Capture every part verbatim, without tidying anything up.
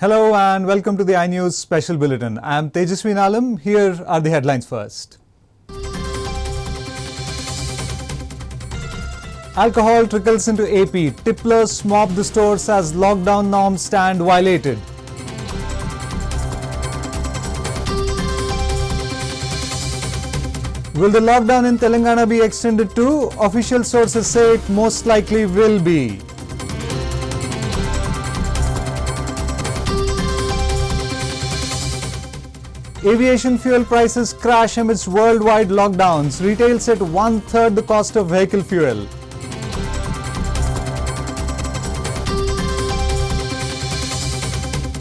Hello and welcome to the iNews Special Bulletin. I am Tejaswini Alam. Here are the headlines first. Alcohol trickles into A P. Tipplers mob the stores as lockdown norms stand violated. Will the lockdown in Telangana be extended too? Official sources say it most likely will be. Aviation fuel prices crash amidst worldwide lockdowns. Retails at one-third the cost of vehicle fuel.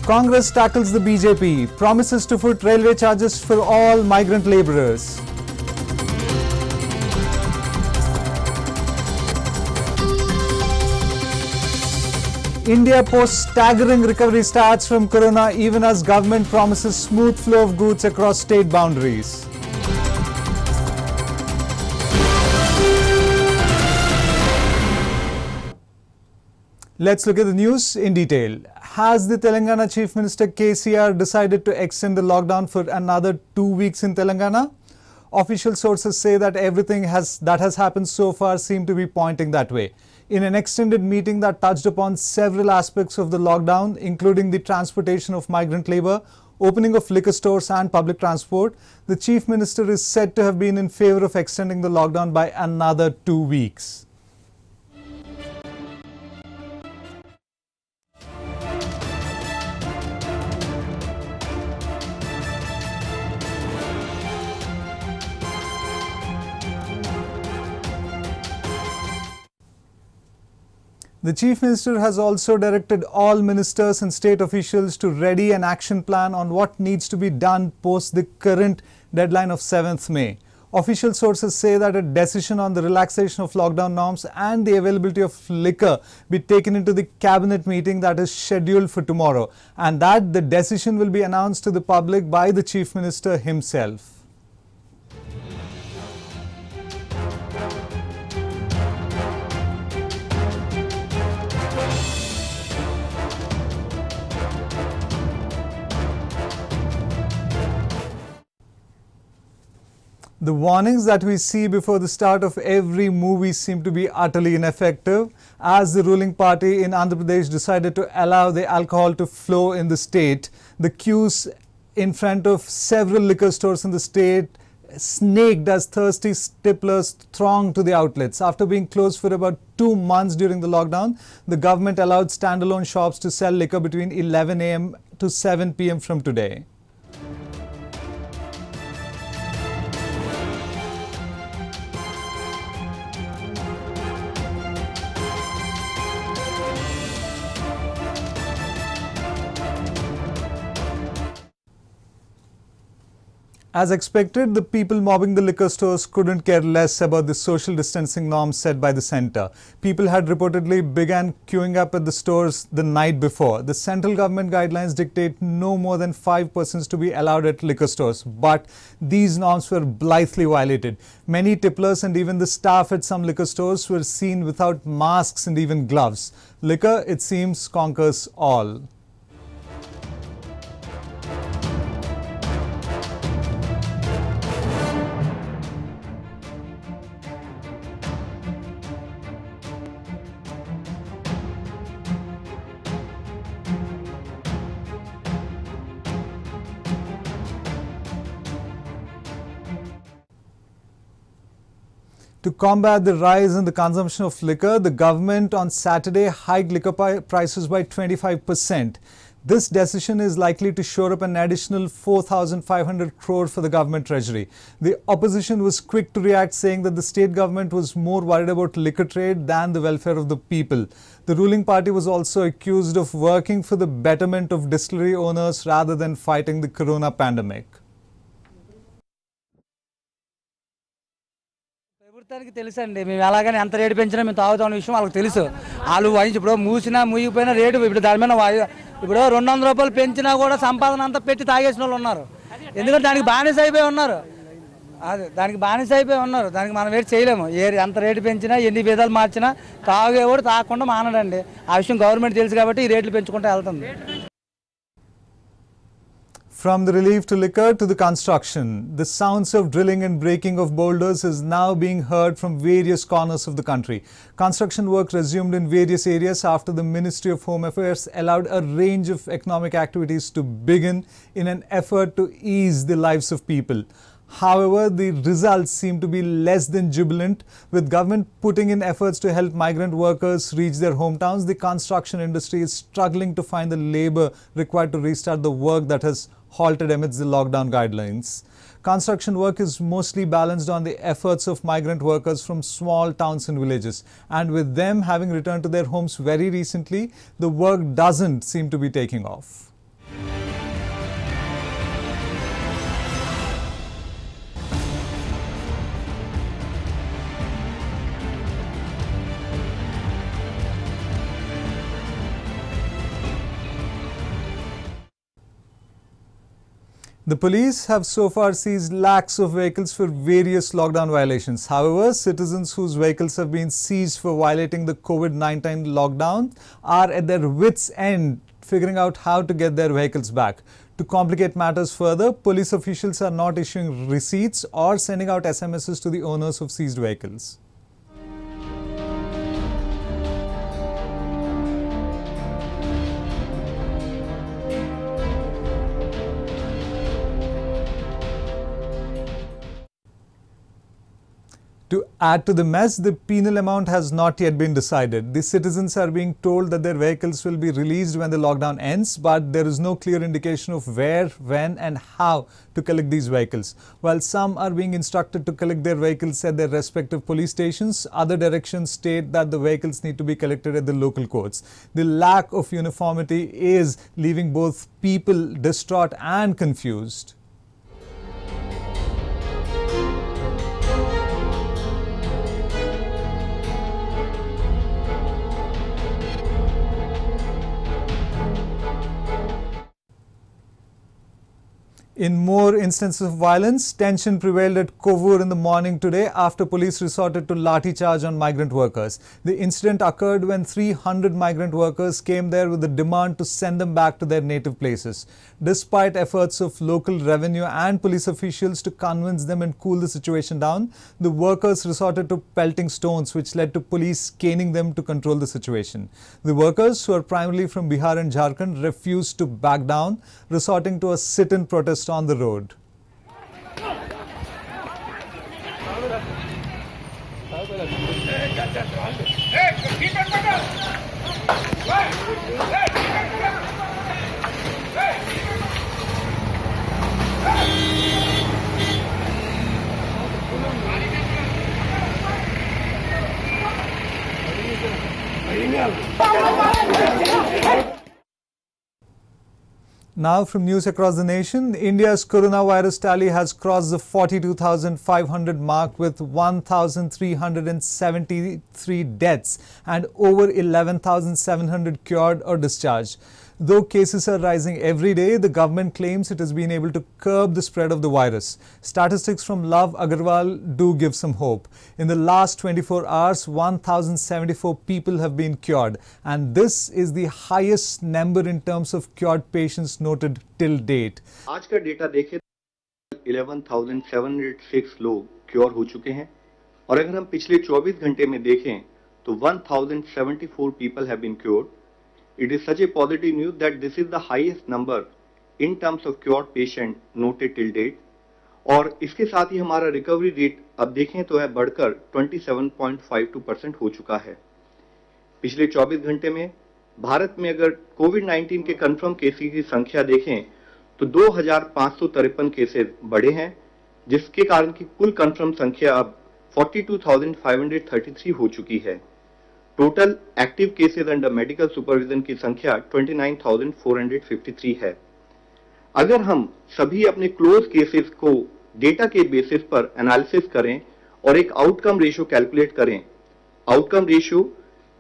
Congress tackles the B J P. Promises to foot railway charges for all migrant labourers. India posts staggering recovery stats from corona even as government promises smooth flow of goods across state boundaries. Let's look at the news in detail. Has the Telangana Chief Minister K C R decided to extend the lockdown for another two weeks in Telangana? Official sources say that everything has, that has happened so far seem to be pointing that way. In an extended meeting that touched upon several aspects of the lockdown, including the transportation of migrant labour, opening of liquor stores and public transport, the Chief Minister is said to have been in favour of extending the lockdown by another two weeks. The Chief Minister has also directed all ministers and state officials to ready an action plan on what needs to be done post the current deadline of seventh May. Official sources say that a decision on the relaxation of lockdown norms and the availability of liquor be taken into the cabinet meeting that is scheduled for tomorrow, and that the decision will be announced to the public by the Chief Minister himself. The warnings that we see before the start of every movie seem to be utterly ineffective, as the ruling party in Andhra Pradesh decided to allow the alcohol to flow in the state. The queues in front of several liquor stores in the state snaked as thirsty tipplers thronged to the outlets. After being closed for about two months during the lockdown, the government allowed standalone shops to sell liquor between eleven A M to seven P M from today. As expected, the people mobbing the liquor stores couldn't care less about the social distancing norms set by the centre. People had reportedly began queuing up at the stores the night before. The central government guidelines dictate no more than five persons to be allowed at liquor stores, but these norms were blithely violated. Many tipplers and even the staff at some liquor stores were seen without masks and even gloves. Liquor, it seems, conquers all. To combat the rise in the consumption of liquor, the government on Saturday hiked liquor prices by twenty-five percent. This decision is likely to shore up an additional four thousand five hundred crore for the government treasury. The opposition was quick to react, saying that the state government was more worried about liquor trade than the welfare of the people. The ruling party was also accused of working for the betterment of distillery owners rather than fighting the corona pandemic. అందరికీ తెలుసండి మేము అలాగానే అంత rate పెంచినా మేము తాగుతామన్న విషయం వాళ్ళకి తెలుసు. వాళ్ళు వాయించి ఇప్పుడు మూసినా మూగిపోయినా రేటు ఇప్పుడు దాని మీద ఇప్పుడు రెండు వందల రూపాయలు పెంచినా కూడా సంపాదన అంతా పెట్టి తాగేసిన వాళ్ళు ఉన్నారు. ఎందుకంటే దానికి బానిస అయిపోయి ఉన్నారు అదే దానికి బానిస అయిపోయి ఉన్నారు దానికి మనం వేరు చేయలేము. ఏ అంత రేటు పెంచినా ఎన్ని విధాలు మార్చినా తాగేవాడు తాగకుండా మానడండి. ఆ విషయం గవర్నమెంట్ తెలుసు కాబట్టి ఈ రేట్లు పెంచుకుంటూ వెళ్తుంది. From the relief to liquor to the construction, the sounds of drilling and breaking of boulders is now being heard from various corners of the country. Construction work resumed in various areas after the Ministry of Home Affairs allowed a range of economic activities to begin in an effort to ease the lives of people. However, the results seem to be less than jubilant. With government putting in efforts to help migrant workers reach their hometowns, the construction industry is struggling to find the labor required to restart the work that has halted amidst the lockdown guidelines. Construction work is mostly balanced on the efforts of migrant workers from small towns and villages. And with them having returned to their homes very recently, the work doesn't seem to be taking off. The police have so far seized lakhs of vehicles for various lockdown violations. However, citizens whose vehicles have been seized for violating the COVID nineteen lockdown are at their wits' end figuring out how to get their vehicles back. To complicate matters further, police officials are not issuing receipts or sending out S M Ses to the owners of seized vehicles. To add to the mess, the penal amount has not yet been decided. The citizens are being told that their vehicles will be released when the lockdown ends, but there is no clear indication of where, when and how to collect these vehicles. While some are being instructed to collect their vehicles at their respective police stations, other directions state that the vehicles need to be collected at the local courts. The lack of uniformity is leaving both people distraught and confused. In more instances of violence, tension prevailed at Kovur in the morning today after police resorted to lathi charge on migrant workers. The incident occurred when three hundred migrant workers came there with the demand to send them back to their native places. Despite efforts of local revenue and police officials to convince them and cool the situation down, the workers resorted to pelting stones, which led to police caning them to control the situation. The workers, who are primarily from Bihar and Jharkhand, refused to back down, resorting to a sit-in protest on the road. Now from news across the nation, India's coronavirus tally has crossed the forty-two thousand five hundred mark with one thousand three hundred seventy-three deaths and over eleven thousand seven hundred cured or discharged. Though cases are rising every day, the government claims it has been able to curb the spread of the virus. Statistics from Love Agarwal do give some hope. In the last twenty-four hours, one thousand seventy-four people have been cured, and this is the highest number in terms of cured patients noted till date. आज का data देखें, eleven thousand seven hundred six लोग cure हो चुके हैं, और अगर हम पिछले चौबीस घंटे में देखें, तो one thousand seventy-four people have been cured. It is such a positive news that this is the highest number in terms of cured patient noted till date. और इसके साथ ही हमारा recovery rate अब देखें तो है बढ़कर twenty-seven point five two percent हो चुका है। पिछले चौबीस घंटे में भारत में अगर COVID nineteen के कंफर्म केसेस की संख्या देखें तो दो हज़ार पाँच सौ तिरपन केसेस बढ़े हैं, जिसके कारण कि कुल कंफर्म संख्या अब forty-two thousand five hundred thirty-three हो चुकी है। Total active cases under medical supervision की संख्या उनतीस हज़ार चार सौ तिरपन है। अगर हम सभी अपने क्लोज केसेस को डेटा के बेसिस पर एनालिसिस करें और एक आउटकम रेशियो कैलकुलेट करें, आउटकम रेशियो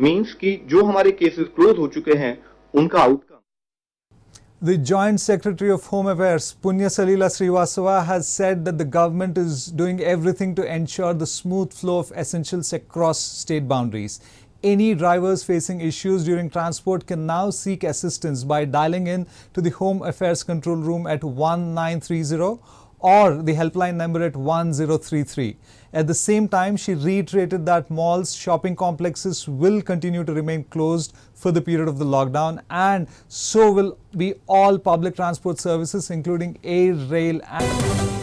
मींस कि जो हमारे केसेस क्लोज हो चुके हैं उनका outcome. The Joint Secretary of Home Affairs, Punya Salila Srivastava, has said that the government is doing everything to ensure the smooth flow of essentials across state boundaries. Any drivers facing issues during transport can now seek assistance by dialing in to the Home Affairs Control Room at one nine three zero or the helpline number at one zero three three. At the same time, she reiterated that malls, shopping complexes will continue to remain closed for the period of the lockdown, and so will be all public transport services, including air, rail and...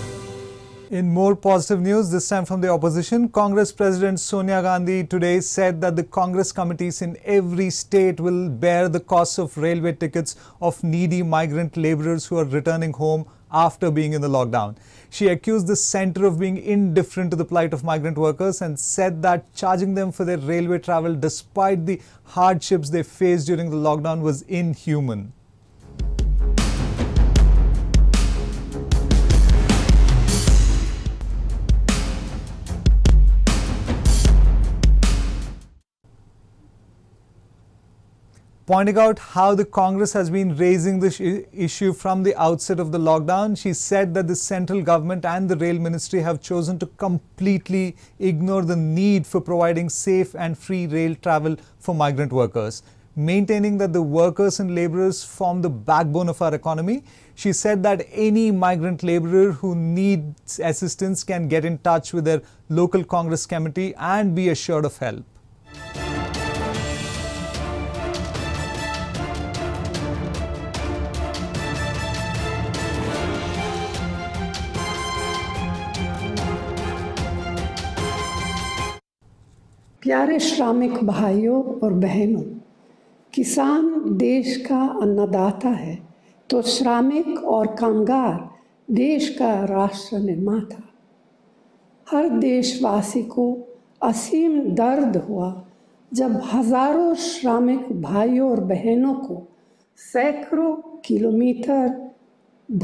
In more positive news, this time from the opposition, Congress President Sonia Gandhi today said that the Congress committees in every state will bear the costs of railway tickets of needy migrant laborers who are returning home after being in the lockdown. She accused the centre of being indifferent to the plight of migrant workers and said that charging them for their railway travel despite the hardships they faced during the lockdown was inhuman. Pointing out how the Congress has been raising this issue from the outset of the lockdown, she said that the central government and the rail ministry have chosen to completely ignore the need for providing safe and free rail travel for migrant workers. Maintaining that the workers and labourers form the backbone of our economy, she said that any migrant labourer who needs assistance can get in touch with their local Congress committee and be assured of help. प्यारे श्रमिक भाइयों और बहनों, किसान देश का अन्नदाता है तो श्रमिक और कामगार देश का राष्ट्र निर्माता। हर देशवासी को असीम दर्द हुआ जब हजारों श्रमिक भाइयों और बहनों को सैकड़ों किलोमीटर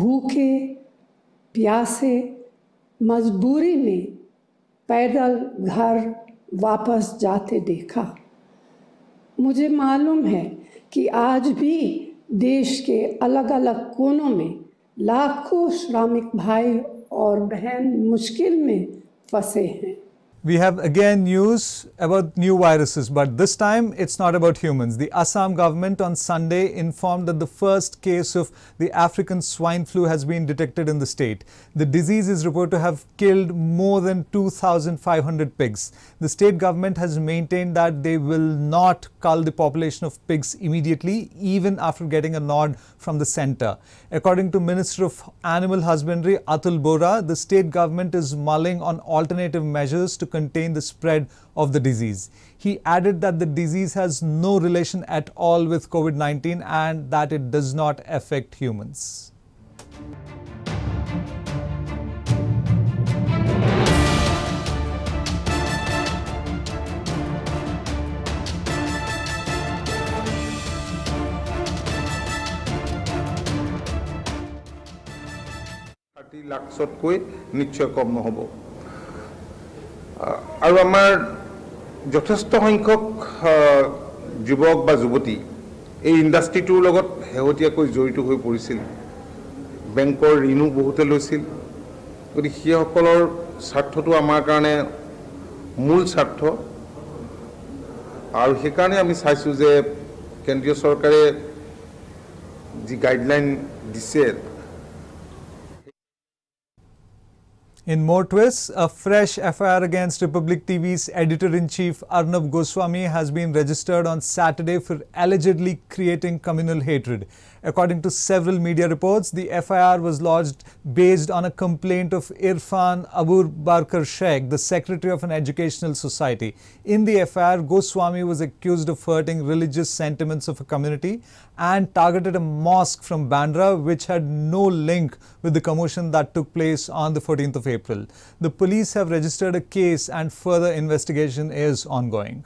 भूखे प्यासे मजबूरी में पैदल घर वापस जाते देखा। मुझे मालूम है कि आज भी देश के अलग अलग कोनों में लाखों श्रमिक भाई और बहन मुश्किल में फंसे हैं। We have again news about new viruses, but this time it's not about humans. The Assam government on Sunday informed that the first case of the African swine flu has been detected in the state. The disease is reported to have killed more than two thousand five hundred pigs. The state government has maintained that they will not cull the population of pigs immediately, even after getting a nod from the centre. According to Minister of Animal Husbandry Atul Bora, the state government is mulling on alternative measures to contain the spread of the disease. He added that the disease has no relation at all with COVID nineteen and that it does not affect humans. thirty lakhs আৰু আমাৰ যথেষ্ট সংখ্যক যুৱক বা যুৱতী এই ইন্ডাস্ট্ৰিটোৰ লগত হেহতিয়াকৈ জড়িত হৈ পৰিছিল বেংকৰ ঋণো বহুতে লৈছিল গতি সিসকলৰ স্বাৰ্থটো আমাৰ কাৰণে মূল স্বাৰ্থ আৰু সেইকাৰণে আমি চাইছো যে কেন্দ্ৰীয় চৰকাৰে যি গাইডলাইন দিছে। In more twists, a fresh F I R against Republic T V's editor-in-chief Arnab Goswami has been registered on Saturday for allegedly creating communal hatred. According to several media reports, the F I R was lodged based on a complaint of Irfan Abu Barkar Sheikh, the secretary of an educational society. In the F I R, Goswami was accused of hurting religious sentiments of a community and targeted a mosque from Bandra which had no link with the commotion that took place on the fourteenth of April. April. The police have registered a case and further investigation is ongoing.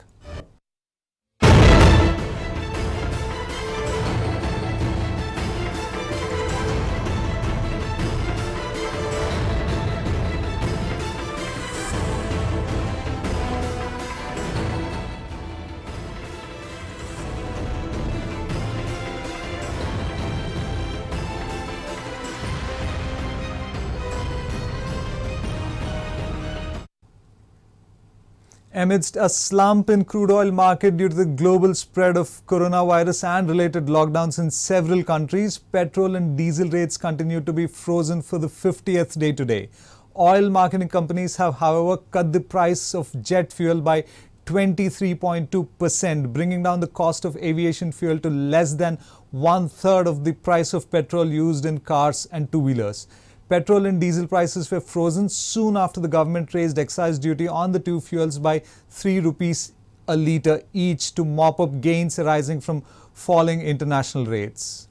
amidst a slump in crude oil market due to the global spread of coronavirus and related lockdowns in several countries, petrol and diesel rates continue to be frozen for the fiftieth day today. Oil marketing companies have, however, cut the price of jet fuel by twenty-three point two percent, bringing down the cost of aviation fuel to less than one-third of the price of petrol used in cars and two-wheelers. Petrol and diesel prices were frozen soon after the government raised excise duty on the two fuels by three rupees a litre each to mop up gains arising from falling international rates.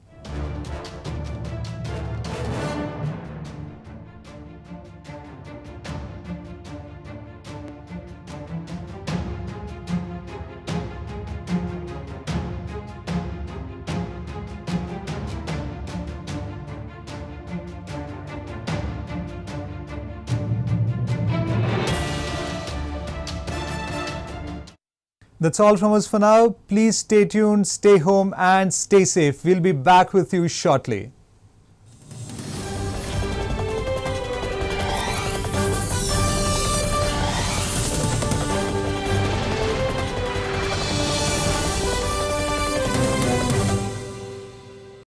That's all from us for now. Please stay tuned, stay home and stay safe. We'll be back with you shortly.